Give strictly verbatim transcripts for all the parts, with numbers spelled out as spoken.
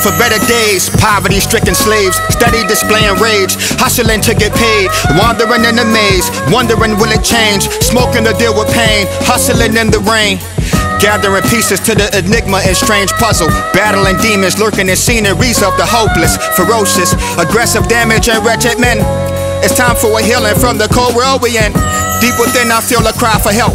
fight for better days. Poverty-stricken slaves, steady displaying rage, hustling to get paid, wandering in the maze, wondering will it change, smoking to deal with pain, hustling in the rain, gathering pieces to the enigma and strange puzzle, battling demons lurking in sceneries of the hopeless, ferocious, aggressive damage and wretched men. It's time for a healing from the cold world we in. Deep within I feel a cry for help.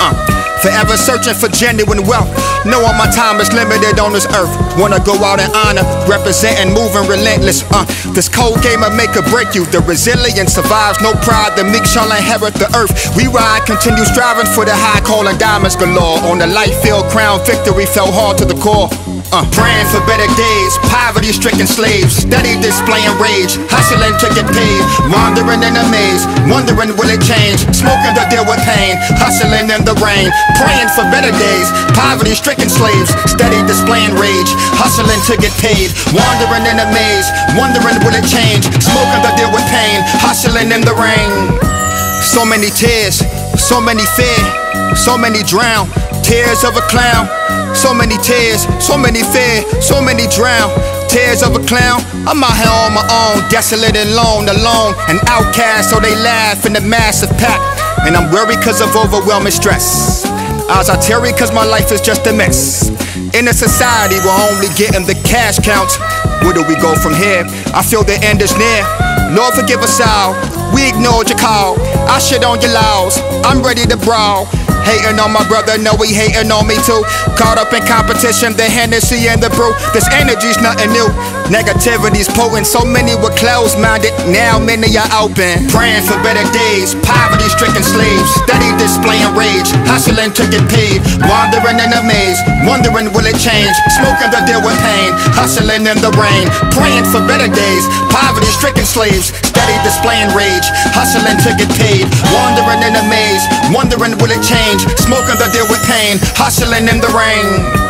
Uh, forever searching for genuine wealth, knowing my time is limited on this earth. Wanna go out in honor, representing, moving relentless. Uh, this cold game will make or break you. The resilient survives, no pride. The meek shall inherit the earth. We ride, continue striving for the high, calling diamonds galore. On the light field, crown victory fell hard to the core. Uh, praying for better days. Poverty-stricken slaves, steady displaying rage, hustling to get paid, wandering in a maze, wondering will it change, smoking to deal with pain, hustling in the rain, praying for better days. Poverty-stricken slaves, steady displaying rage, hustling to get paid, wandering in a maze, wondering will it change, smoking to deal with pain, hustling in the rain. So many tears, so many fear, so many drown, tears of a clown. So many tears, so many fear, so many drown, tears of a clown. I'm out here on my own, desolate and lone, alone, an outcast, so they laugh in the massive pack. And I'm weary cause of overwhelming stress. Eyes are teary cause my life is just a mess. In a society we're only getting the cash counts. Where do we go from here? I feel the end is near. Lord forgive us all, we ignored your call. I shit on your laws, I'm ready to brawl. Hating on my brother, no he hating on me too. Caught up in competition, the Hennessy and the brew. This energy's nothing new. Negativity's potent, so many were closed-minded. Now many are open. Praying for better days. Poverty-stricken slaves, steady displaying rage, hustling to get paid, wandering in a maze, wondering will it change, smoking to deal with pain, hustling in the rain. Praying for better days. Poverty-stricken slaves, steady displaying rage, hustling to get paid, wandering in a maze, wondering will it change, smoking to deal with pain, hustling in the rain.